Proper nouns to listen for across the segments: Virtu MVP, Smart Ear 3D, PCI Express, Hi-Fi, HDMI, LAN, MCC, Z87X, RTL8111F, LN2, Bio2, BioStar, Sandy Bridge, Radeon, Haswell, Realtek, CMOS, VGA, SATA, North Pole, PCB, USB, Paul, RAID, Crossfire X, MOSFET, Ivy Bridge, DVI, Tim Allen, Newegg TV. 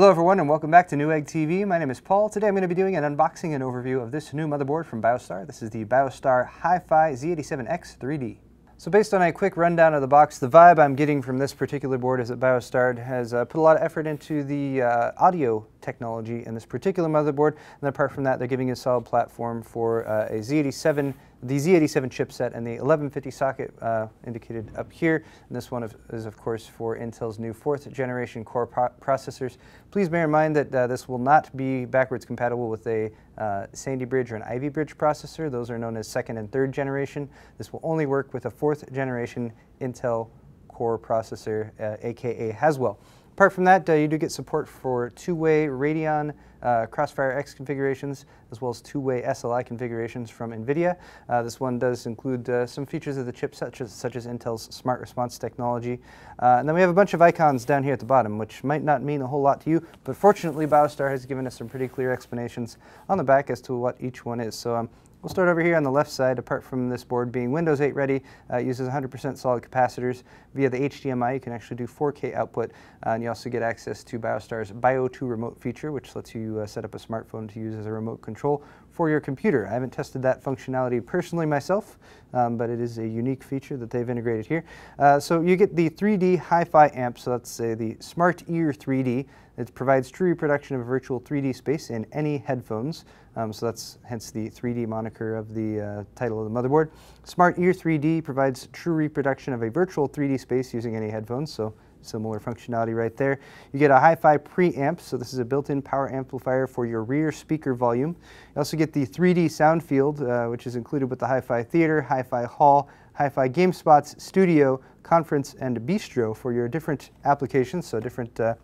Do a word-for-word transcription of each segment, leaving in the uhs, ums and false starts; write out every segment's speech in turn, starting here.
Hello everyone and welcome back to Newegg T V. My name is Paul. Today I'm going to be doing an unboxing and overview of this new motherboard from BioStar. This is the BioStar Hi-Fi Z eighty-seven X three D. So based on a quick rundown of the box, the vibe I'm getting from this particular board is that BioStar has uh, put a lot of effort into the uh, audio technology in this particular motherboard, and apart from that they're giving a solid platform for uh, a Z eighty-seven, the Z eighty-seven chipset and the eleven fifty socket uh, indicated up here, and this one is of course for Intel's new fourth generation core pro processors. Please bear in mind that uh, this will not be backwards compatible with a uh, Sandy Bridge or an Ivy Bridge processor. Those are known as second and third generation. This will only work with a fourth generation Intel core processor, uh, aka Haswell. Apart from that, uh, you do get support for two-way Radeon uh, Crossfire X configurations, as well as two-way S L I configurations from NVIDIA. Uh, this one does include uh, some features of the chip, such as, such as Intel's Smart Response technology. Uh, and then we have a bunch of icons down here at the bottom, which might not mean a whole lot to you, but fortunately, BioStar has given us some pretty clear explanations on the back as to what each one is. So. Um, We'll start over here on the left side. Apart from this board being Windows eight ready, uh, uses one hundred percent solid capacitors. Via the H D M I, you can actually do four K output, uh, and you also get access to BioStar's Bio two remote feature, which lets you uh, set up a smartphone to use as a remote control for your computer. I haven't tested that functionality personally myself, um, but it is a unique feature that they've integrated here. Uh, so you get the three D hi-fi amp, so let's say the Smart Ear three D. It provides true reproduction of a virtual three D space in any headphones, um, so that's hence the three D moniker of the uh, title of the motherboard. Smart Ear three D provides true reproduction of a virtual three D space using any headphones, so similar functionality right there. You get a hi-fi preamp, so this is a built-in power amplifier for your rear speaker volume. You also get the three D sound field, uh, which is included with the hi-fi theater, hi-fi hall, hi-fi game spots, studio, conference, and bistro for your different applications, so different uh,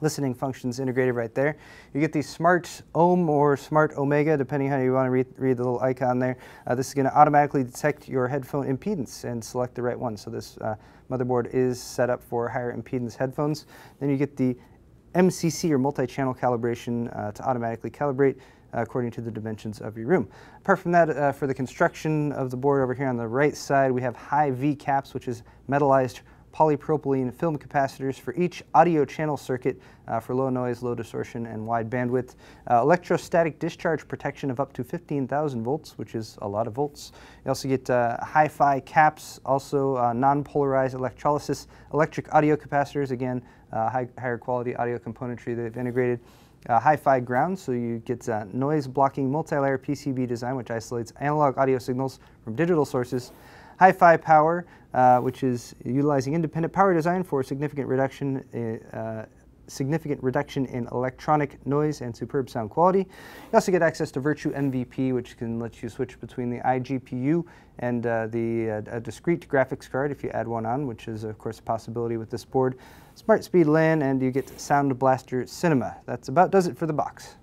listening functions integrated right there. You get the Smart Ohm or Smart Omega, depending how you want to read, read the little icon there. Uh, this is going to automatically detect your headphone impedance and select the right one. So this uh, motherboard is set up for higher impedance headphones. Then you get the M C C or multi-channel calibration uh, to automatically calibrate according to the dimensions of your room. Apart from that, uh, for the construction of the board over here on the right side, we have high V caps, which is metallized polypropylene film capacitors for each audio channel circuit uh, for low noise, low distortion, and wide bandwidth. Uh, electrostatic discharge protection of up to fifteen thousand volts, which is a lot of volts. You also get uh, hi-fi caps, also uh, non-polarized electrolysis, electric audio capacitors, again, uh, high, higher quality audio componentry they've integrated. Uh, hi-fi ground, so you get uh, noise blocking multi-layer P C B design, which isolates analog audio signals from digital sources. Hi-Fi power, uh, which is utilizing independent power design for significant reduction, uh, significant reduction in electronic noise and superb sound quality. You also get access to Virtu M V P, which can let you switch between the iGPU and uh, the uh, a discrete graphics card if you add one on, which is of course a possibility with this board. Smart Speed LAN, and you get Sound Blaster Cinema. That's about does it for the box.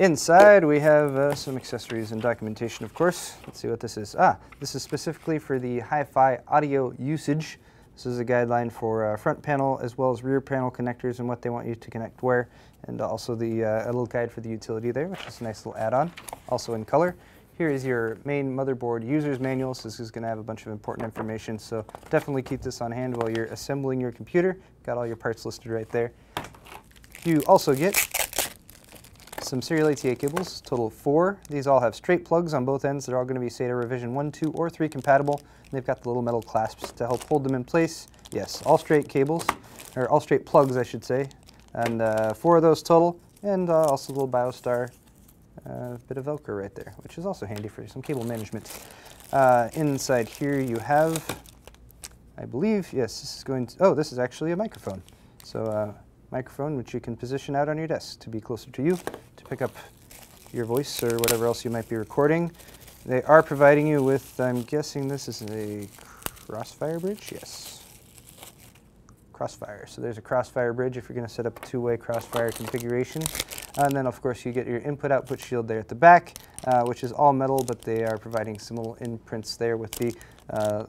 Inside, we have uh, some accessories and documentation, of course. Let's see what this is. Ah, this is specifically for the hi-fi audio usage. This is a guideline for uh, front panel as well as rear panel connectors and what they want you to connect where, and also the uh, a little guide for the utility there, which is a nice little add-on, also in color. Here is your main motherboard user's manual, so this is going to have a bunch of important information, so definitely keep this on hand while you're assembling your computer. Got all your parts listed right there. You also get some serial A T A cables, total four. These all have straight plugs on both ends. They're all going to be SATA revision one, two, or three compatible. And they've got the little metal clasps to help hold them in place. Yes, all straight cables, or all straight plugs, I should say. And uh, four of those total. And uh, also a little BioStar uh, bit of Velcro right there, which is also handy for some cable management. Uh, inside here you have, I believe, yes, this is going to, oh, this is actually a microphone. So. Uh, microphone which you can position out on your desk to be closer to you, to pick up your voice or whatever else you might be recording. They are providing you with, I'm guessing this is a Crossfire Bridge? Yes. Crossfire. So there's a Crossfire Bridge if you're going to set up a two-way Crossfire configuration. And then of course you get your input-output shield there at the back, uh, which is all metal, but they are providing some little imprints there with the, uh,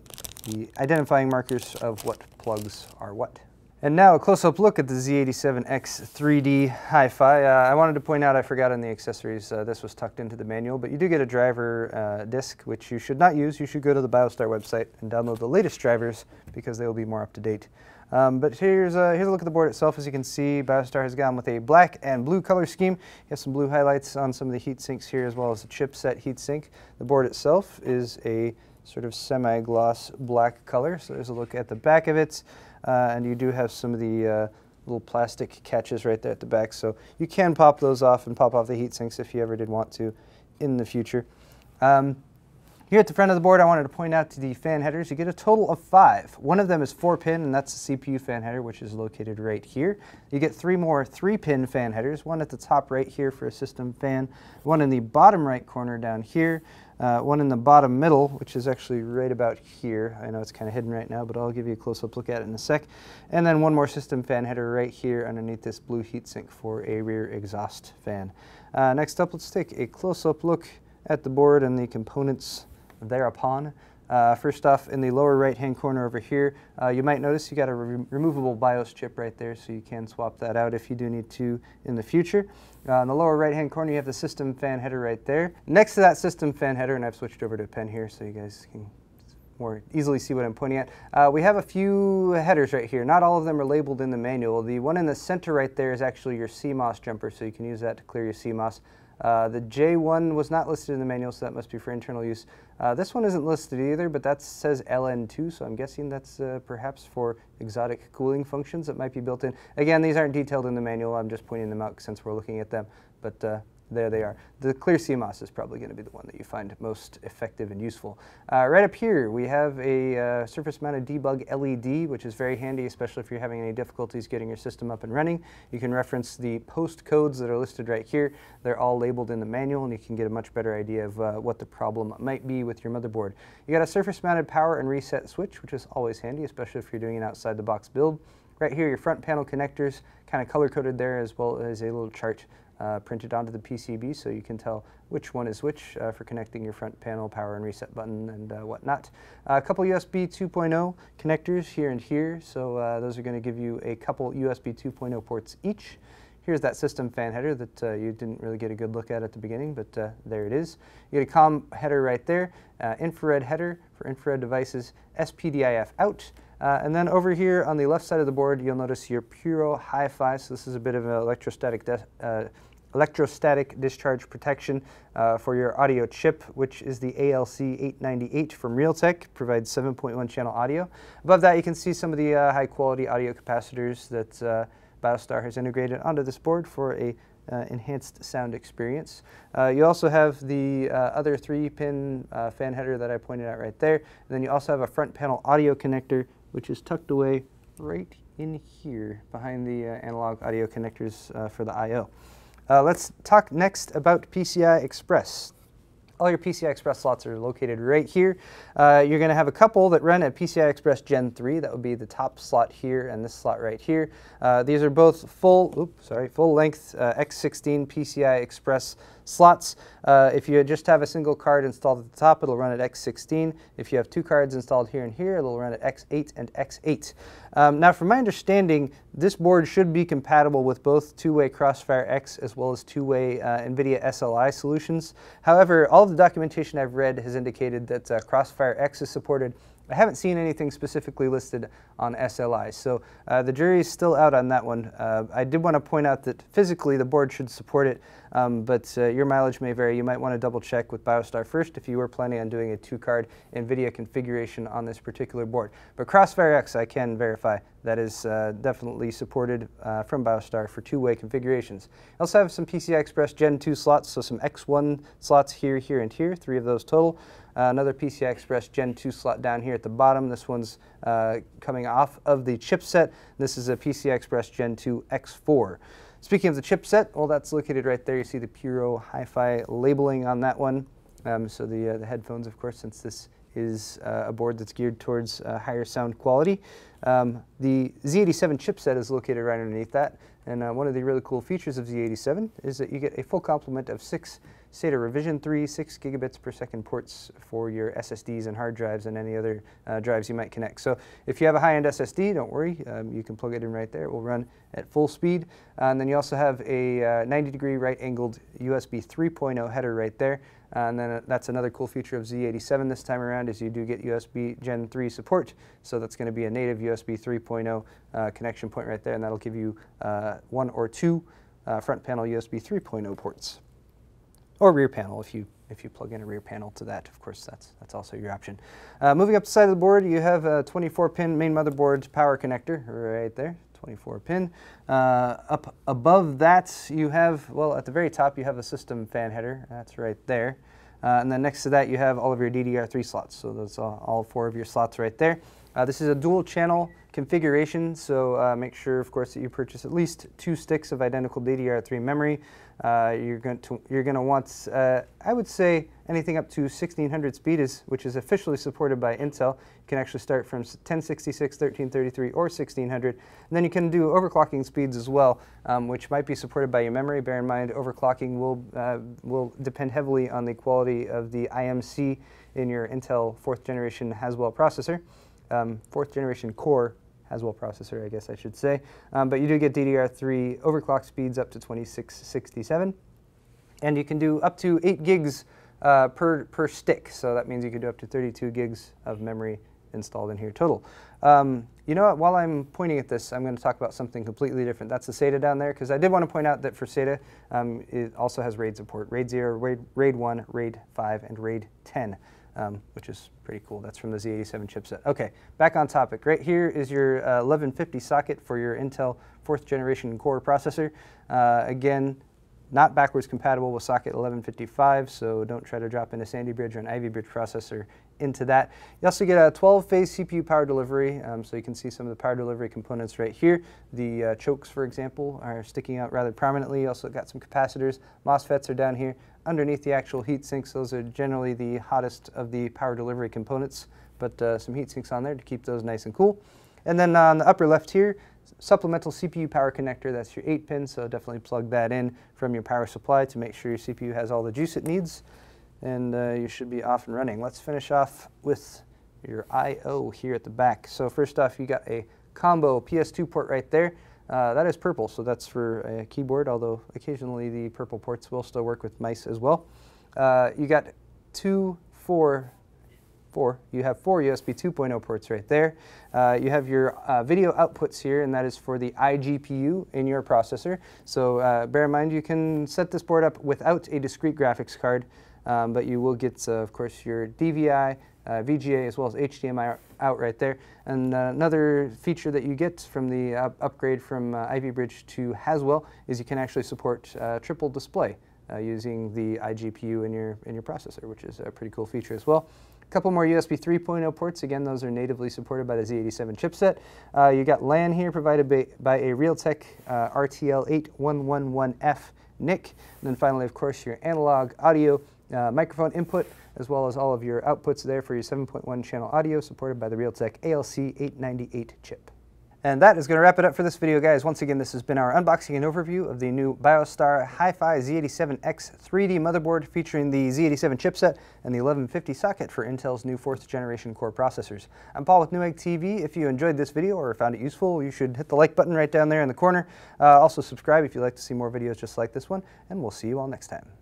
the identifying markers of what plugs are what. And now a close-up look at the Z eighty-seven X three D Hi-Fi. Uh, I wanted to point out I forgot in the accessories uh, this was tucked into the manual, but you do get a driver uh, disc, which you should not use. You should go to the BioStar website and download the latest drivers because they will be more up-to-date. Um, but here's, uh, here's a look at the board itself. As you can see, BioStar has gone with a black and blue color scheme. You have some blue highlights on some of the heat sinks here as well as the chipset heat sink. The board itself is a sort of semi-gloss black color. So there's a look at the back of it. Uh, and you do have some of the uh, little plastic catches right there at the back. So you can pop those off and pop off the heat sinks if you ever did want to in the future. Um, Here at the front of the board, I wanted to point out to the fan headers, you get a total of five. One of them is four pin, and that's the C P U fan header, which is located right here. You get three more three pin fan headers, one at the top right here for a system fan, one in the bottom right corner down here, uh, one in the bottom middle, which is actually right about here. I know it's kind of hidden right now, but I'll give you a close-up look at it in a sec. And then one more system fan header right here underneath this blue heatsink for a rear exhaust fan. Uh, next up, let's take a close-up look at the board and the components thereupon. Uh, first off, in the lower right-hand corner over here, uh, you might notice you got a re removable BIOS chip right there, so you can swap that out if you do need to in the future. Uh, in the lower right-hand corner, you have the system fan header right there. Next to that system fan header, and I've switched over to a pen here so you guys can more easily see what I'm pointing at. Uh, we have a few headers right here. Not all of them are labeled in the manual. The one in the center right there is actually your C MOS jumper, so you can use that to clear your C MOS. Uh, the J one was not listed in the manual, so that must be for internal use. Uh, this one isn't listed either, but that says L N two, so I'm guessing that's uh, perhaps for exotic cooling functions that might be built in. Again, these aren't detailed in the manual. I'm just pointing them out since we're looking at them, but uh, there they are. The clear C MOS is probably going to be the one that you find most effective and useful. Uh, right up here, we have a uh, surface-mounted debug L E D, which is very handy, especially if you're having any difficulties getting your system up and running. You can reference the post codes that are listed right here. They're all labeled in the manual, and you can get a much better idea of uh, what the problem might be with your motherboard. You got a surface-mounted power and reset switch, which is always handy, especially if you're doing an outside-the-box build. Right here, your front panel connectors, kind of color-coded there, as well as a little chart Uh, printed onto the P C B so you can tell which one is which uh, for connecting your front panel, power and reset button, and uh, whatnot. Uh, a couple U S B two point oh connectors here and here, so uh, those are going to give you a couple U S B two point oh ports each. Here's that system fan header that uh, you didn't really get a good look at at the beginning, but uh, there it is. You get a comm header right there, uh, infrared header for infrared devices, S P D I F out. Uh, and then over here on the left side of the board, you'll notice your Puro Hi-Fi. So this is a bit of an electrostatic uh, electrostatic discharge protection uh, for your audio chip, which is the A L C eight ninety-eight from Realtek, provides seven point one channel audio. Above that, you can see some of the uh, high-quality audio capacitors that uh, BioStar has integrated onto this board for a Uh, enhanced sound experience. Uh, you also have the uh, other three pin uh, fan header that I pointed out right there. And then you also have a front panel audio connector, which is tucked away right in here behind the uh, analog audio connectors uh, for the I O. Uh, let's talk next about P C I Express. All your P C I Express slots are located right here. Uh, you're going to have a couple that run at P C I Express Gen three. That would be the top slot here and this slot right here. Uh, these are both full, oops, sorry, full-length uh, X sixteen P C I Express slots. Uh, if you just have a single card installed at the top, it'll run at X sixteen. If you have two cards installed here and here, it'll run at X eight and X eight. Um, now, from my understanding, this board should be compatible with both two-way Crossfire X as well as two-way uh, NVIDIA S L I solutions. However, all the documentation I've read has indicated that uh, Crossfire X is supported. I haven't seen anything specifically listed on S L I, so uh, the jury is still out on that one. Uh, I did want to point out that physically the board should support it, um, but uh, your mileage may vary. You might want to double check with BioStar first if you were planning on doing a two-card NVIDIA configuration on this particular board. But Crossfire X, I can verify, that is uh, definitely supported uh, from BioStar for two-way configurations. I also have some P C I Express Gen two slots, so some X one slots here, here, and here, three of those total. Uh, another P C I Express Gen two slot down here at the bottom. This one's uh, coming off of the chipset. This is a P C I Express Gen two X four. Speaking of the chipset, well, that's located right there. You see the Puro Hi-Fi labeling on that one. Um, so the, uh, the headphones, of course, since this is uh, a board that's geared towards uh, higher sound quality. Um, the Z eighty-seven chipset is located right underneath that. And uh, one of the really cool features of Z eighty-seven is that you get a full complement of six SATA revision three, six gigabits per second ports for your S S Ds and hard drives and any other uh, drives you might connect. So if you have a high-end S S D, don't worry, um, you can plug it in right there. It will run at full speed. Uh, and then you also have a ninety degree uh, right-angled U S B three point oh header right there. Uh, and then uh, that's another cool feature of Z eighty-seven this time around is you do get U S B Gen three support. So that's going to be a native U S B three point oh uh, connection point right there, and that'll give you uh, one or two uh, front panel U S B three point oh ports. Or rear panel, if you if you plug in a rear panel to that, of course, that's that's also your option. Uh, moving up the side of the board, you have a twenty-four pin main motherboard power connector right there, twenty-four pin. Uh, up above that, you have, well, at the very top, you have a system fan header. That's right there. Uh, and then next to that, you have all of your D D R three slots. So that's all, all four of your slots right there. Uh, this is a dual channel configuration, so uh, make sure, of course, that you purchase at least two sticks of identical D D R three memory. Uh, you're going to you're going to want, uh, I would say, anything up to sixteen hundred speed, is which is officially supported by Intel. You can actually start from ten sixty-six, thirteen thirty-three, or sixteen hundred, and then you can do overclocking speeds as well, um, which might be supported by your memory. Bear in mind, overclocking will uh, will depend heavily on the quality of the I M C in your Intel fourth generation Haswell processor. Um, fourth generation core Haswell processor, I guess I should say. Um, but you do get D D R three overclock speeds up to twenty-six sixty-seven. And you can do up to eight gigs uh, per, per stick. So that means you can do up to thirty-two gigs of memory installed in here total. Um, you know what, while I'm pointing at this, I'm going to talk about something completely different. That's the SATA down there, because I did want to point out that for SATA, um, it also has RAID support. RAID zero, RAID, RAID one, RAID five, and RAID ten. Um, which is pretty cool. That's from the Z eighty-seven chipset. Okay, back on topic. Right here is your uh, eleven fifty socket for your Intel fourth generation core processor. Uh, again, not backwards compatible with socket eleven fifty-five, so don't try to drop in a Sandy Bridge or an Ivy Bridge processor into that. You also get a twelve phase C P U power delivery, um, so you can see some of the power delivery components right here. The uh, chokes, for example, are sticking out rather prominently. You also got some capacitors. MOSFETs are down here. Underneath the actual heat sinks, those are generally the hottest of the power delivery components, but uh, some heat sinks on there to keep those nice and cool. And then on the upper left here, supplemental C P U power connector, that's your eight pin, so definitely plug that in from your power supply to make sure your C P U has all the juice it needs, and uh, you should be off and running. Let's finish off with your I O here at the back. So first off, you got a combo P S two port right there. Uh, that is purple, so that's for a keyboard, although occasionally the purple ports will still work with mice as well. Uh, you got two, four, four, you have four U S B two point oh ports right there. Uh, you have your uh, video outputs here, and that is for the I G P U in your processor. So uh, bear in mind, you can set this board up without a discrete graphics card, um, but you will get, uh, of course, your D V I, Uh, V G A, as well as H D M I out right there. And uh, another feature that you get from the uh, upgrade from uh, Ivy Bridge to Haswell is you can actually support uh, triple display uh, using the I G P U in your in your processor, which is a pretty cool feature as well. A couple more U S B three point oh ports. Again, those are natively supported by the Z eighty-seven chipset. Uh, you got LAN here provided by, by a Realtek uh, R T L eight one one one F N I C. And then finally, of course, your analog audio uh, microphone input, as well as all of your outputs there for your seven point one channel audio supported by the Realtek A L C eight ninety-eight chip. And that is going to wrap it up for this video, guys. Once again, this has been our unboxing and overview of the new BioStar Hi-Fi Z eighty-seven X three D motherboard featuring the Z eighty-seven chipset and the eleven fifty socket for Intel's new fourth generation core processors. I'm Paul with Newegg T V. If you enjoyed this video or found it useful, you should hit the like button right down there in the corner. Uh, also subscribe if you'd like to see more videos just like this one, and we'll see you all next time.